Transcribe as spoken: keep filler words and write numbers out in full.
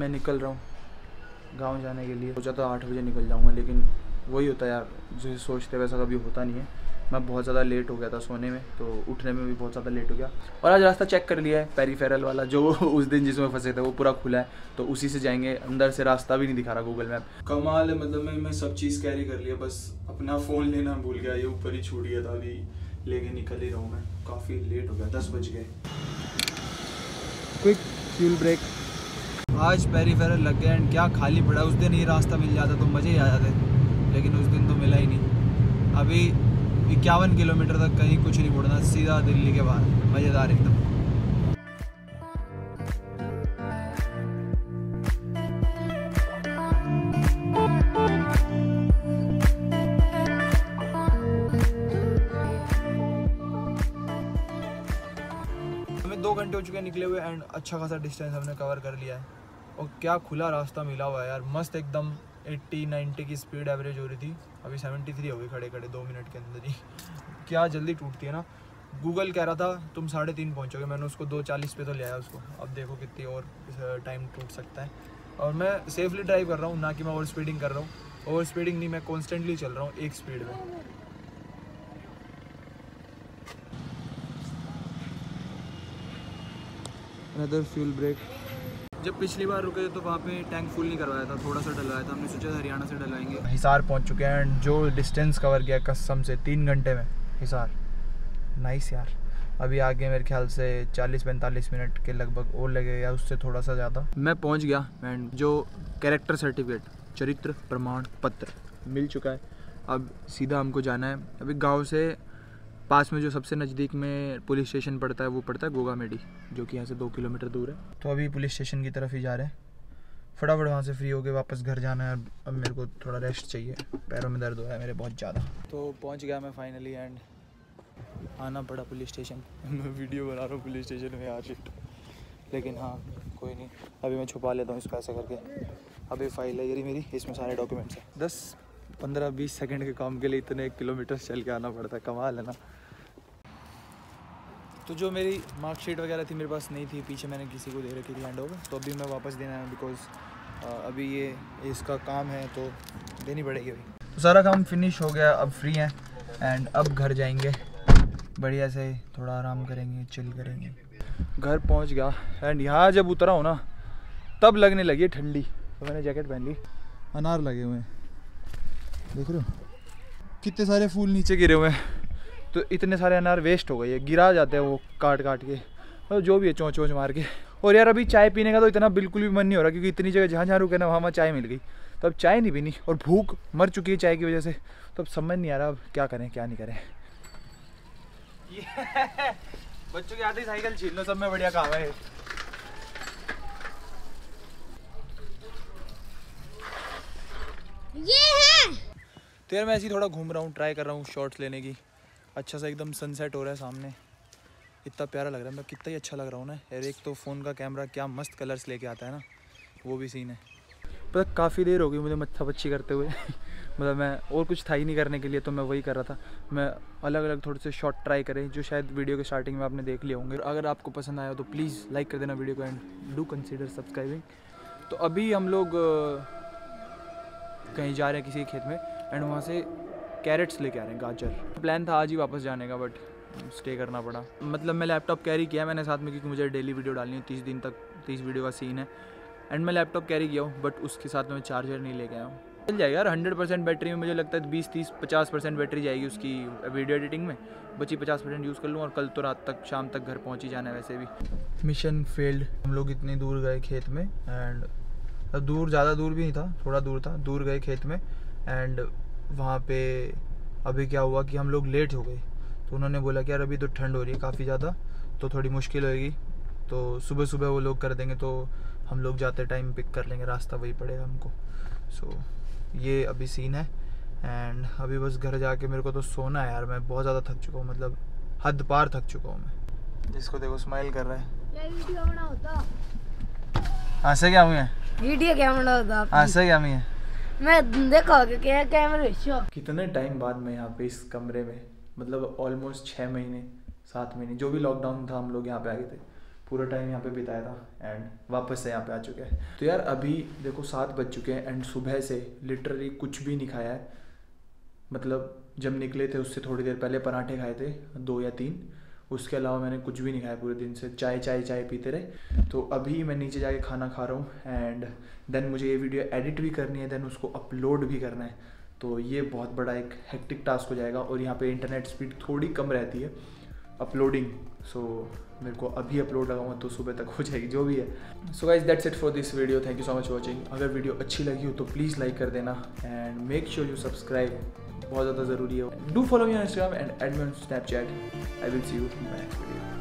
मैं निकल रहा हूँ गांव जाने के लिए। सोचा था आठ बजे निकल जाऊँगा, लेकिन वही होता है यार, जो सोचते वैसा कभी होता नहीं है। मैं बहुत ज़्यादा लेट हो गया था सोने में, तो उठने में भी बहुत ज़्यादा लेट हो गया। और आज रास्ता चेक कर लिया है, पेरीफेरल वाला जो उस दिन जिसमें फंसे थे वो पूरा खुला है, तो उसी से जाएंगे। अंदर से रास्ता भी नहीं दिखा रहा गूगल मैप। कमाल है, मतलब मैं मैं सब चीज़ कैरी कर लिया, बस अपना फ़ोन लेना भूल गया। ये ऊपर ही छूट गया था, अभी लेके निकल ही रहा हूँ मैं। काफ़ी लेट हो गया, दस बज गए। Quick fuel break. आज पेरीफेरल लग गया एंड क्या खाली पड़ा। उस दिन ये रास्ता मिल जाता तो मज़े ही आ जाते, लेकिन उस दिन तो मिला ही नहीं। अभी इक्यावन किलोमीटर तक कहीं कुछ नहीं मुड़ना, सीधा दिल्ली के बाहर। मज़ेदार एकदम। हमें दो घंटे हो चुके हैं निकले हुए एंड अच्छा खासा डिस्टेंस हमने कवर कर लिया है। और क्या खुला रास्ता मिला हुआ है यार, मस्त एकदम। अस्सी नब्बे की स्पीड एवरेज हो रही थी, अभी तिहत्तर हो गई खड़े खड़े दो मिनट के अंदर ही। क्या जल्दी टूटती है ना। गूगल कह रहा था तुम साढ़े तीन पहुँचोगे, मैंने उसको दो चालीस पे तो ले आया उसको। अब देखो कितनी और टाइम टूट सकता है। और मैं सेफली ड्राइव कर रहा हूँ, ना कि मैं ओवर स्पीडिंग कर रहा हूँ। ओवर स्पीडिंग नहीं, मैं कॉन्स्टेंटली चल रहा हूँ एक स्पीड में। Another fuel break. जब पिछली बार रुके तो वहाँ पे टैंक फुल नहीं करवाया था, थोड़ा सा डलवाया था। हमने सोचा हरियाणा से डलवाएंगे। हिसार पहुँच चुके हैं एंड जो डिस्टेंस कवर किया कसम से तीन घंटे में, हिसार नाइस यार। अभी आगे मेरे ख्याल से चालीस पैंतालीस मिनट के लगभग और लगेगा, उससे थोड़ा सा ज़्यादा। मैं पहुँच गया एंड जो कैरेक्टर सर्टिफिकेट, चरित्र प्रमाण पत्र मिल चुका है। अब सीधा हमको जाना है। अभी गाँव से पास में जो सबसे नज़दीक में पुलिस स्टेशन पड़ता है वो पड़ता है गोगामेडी, जो कि यहाँ से दो किलोमीटर दूर है। तो अभी पुलिस स्टेशन की तरफ ही जा रहे हैं। फटाफट वहाँ से फ्री होके वापस घर जाना है। अब मेरे को थोड़ा रेस्ट चाहिए, पैरों में दर्द हो रहा है मेरे बहुत ज़्यादा। तो पहुँच गया मैं फाइनली एंड आना पड़ा पुलिस स्टेशन। मैं वीडियो बना रहा हूँ पुलिस स्टेशन में आज, लेकिन हाँ कोई नहीं, अभी मैं छुपा लेता हूँ इसको ऐसा करके। अभी फाइल है ये मेरी, इसमें सारे डॉक्यूमेंट्स हैं। दस पंद्रह बीस सेकेंड के काम के लिए इतने किलोमीटर चल के आना पड़ता है, कमाल है ना। तो जो मेरी मार्कशीट वगैरह थी मेरे पास नहीं थी, पीछे मैंने किसी को दे रखी थी हैंड ओवर, तो अभी मैं वापस देना है बिकॉज अभी ये इसका काम है तो देनी पड़ेगी। अभी तो सारा काम फिनिश हो गया, अब फ्री हैं एंड अब घर जाएंगे। बढ़िया से थोड़ा आराम करेंगे, चिल करेंगे। घर पहुंच गया एंड यहाँ जब उतरा हूँ ना तब लगने लगी ठंडी, तो मैंने जैकेट पहन ली। अनार लगे हुए हैं, देख रहे हो कितने सारे फूल नीचे गिरे हुए हैं। तो इतने सारे अनार वेस्ट हो गए, गिरा जाते हैं वो काट काट के, और जो भी है चोंच चोंच मार के। और यार अभी चाय पीने का तो इतना बिल्कुल भी मन नहीं हो रहा, क्योंकि इतनी जगह जहाँ जहाँ रुके ना वहाँ वहाँ चाय मिल गई, तो अब चाय नहीं पीनी। और भूख मर चुकी है चाय की वजह से, तो अब समझ नहीं आ रहा अब क्या करें क्या नहीं करें। yeah! बच्चों की आती साइकिल छीन लो, सब में बढ़िया काम है। तो यार मैं ऐसे ही थोड़ा घूम रहा हूँ, ट्राई कर रहा हूँ शॉर्ट्स लेने की। अच्छा सा एकदम सनसेट हो रहा है सामने, इतना प्यारा लग रहा है। मैं कितना ही अच्छा लग रहा हूँ ना यार। एक तो फ़ोन का कैमरा क्या मस्त कलर्स लेके आता है ना, वो भी सीन है। पता काफ़ी देर हो गई मुझे मत्था पच्ची करते हुए। मतलब मैं और कुछ था ही नहीं करने के लिए, तो मैं वही कर रहा था। मैं अलग अलग थोड़े से शॉट ट्राई करें, जो शायद वीडियो के स्टार्टिंग में आपने देख लिए होंगे। अगर आपको पसंद आया तो प्लीज़ लाइक कर देना वीडियो को एंड डू कंसिडर सब्सक्राइबिंग। तो अभी हम लोग कहीं जा रहे हैं किसी खेत में एंड वहाँ से कैरेट्स लेके आ रहे हैं, गाजर। प्लान था आज ही वापस जाने का बट स्टे करना पड़ा। मतलब मैं लैपटॉप कैरी किया मैंने साथ में, क्योंकि मुझे डेली वीडियो डालनी है, तीस दिन तक तीस वीडियो का सीन है। एंड मैं लैपटॉप कैरी किया हूँ बट उसके साथ मैं चार्जर नहीं लेके आया हूँ। चल जाएगा यार, हंड्रेड परसेंट बैटरी में मुझे लगता है बीस तीस पचास परसेंट बैटरी जाएगी उसकी वीडियो एडिटिंग में, बची पचास परसेंट यूज़ कर लूँ। और कल तो रात तक शाम तक घर पहुँच ही जाना है वैसे भी। Mission failed. हम लोग इतनी दूर गए खेत में एंड दूर ज़्यादा दूर भी नहीं था, थोड़ा दूर था। दूर गए खेत में एंड वहाँ पे अभी क्या हुआ कि हम लोग लेट हो गए, तो उन्होंने बोला कि यार अभी तो ठंड हो रही है काफ़ी ज़्यादा, तो थोड़ी मुश्किल होएगी, तो सुबह सुबह वो लोग कर देंगे, तो हम लोग जाते टाइम पिक कर लेंगे, रास्ता वही पड़ेगा हमको। सो so, ये अभी सीन है एंड अभी बस घर जाके मेरे को तो सोना है यार। मैं बहुत ज़्यादा थक चुका हूँ, मतलब हद पार थक चुका हूँ मैं। जिसको देखो स्माइल कर रहा है। हंसे क्या हुए वीडियो क्या होता, हंसे क्या हुए मैं देखो क्या कैमरे शो। कितने टाइम बाद मैं यहाँ पे इस कमरे में, मतलब ऑलमोस्ट छः महीने सात महीने जो भी लॉकडाउन था हम लोग यहाँ पे आ गए थे, पूरा टाइम यहाँ पे बिताया था एंड वापस से यहाँ पे आ चुके हैं। तो यार अभी देखो सात बज चुके हैं एंड सुबह से लिटरली कुछ भी नहीं खाया है। मतलब जब निकले थे उससे थोड़ी देर पहले पराठे खाए थे दो या तीन, उसके अलावा मैंने कुछ भी नहीं खाया पूरे दिन से। चाय चाय चाय पीते रहे। तो अभी मैं नीचे जाके खाना खा रहा हूँ एंड देन मुझे ये वीडियो एडिट भी करनी है, देन उसको अपलोड भी करना है। तो ये बहुत बड़ा एक हेक्टिक टास्क हो जाएगा और यहाँ पे इंटरनेट स्पीड थोड़ी कम रहती है अपलोडिंग। सो so, मेरे को अभी अपलोड लगाऊंगा तो सुबह तक हो जाएगी जो भी है। So guys that's it for this video. Thank you so much for watching. अगर वीडियो अच्छी लगी हो तो प्लीज़ लाइक कर देना and make sure you subscribe, बहुत ज़्यादा ज़रूरी है। Do follow me on Instagram and add me on Snapchat. I will see you in my next video.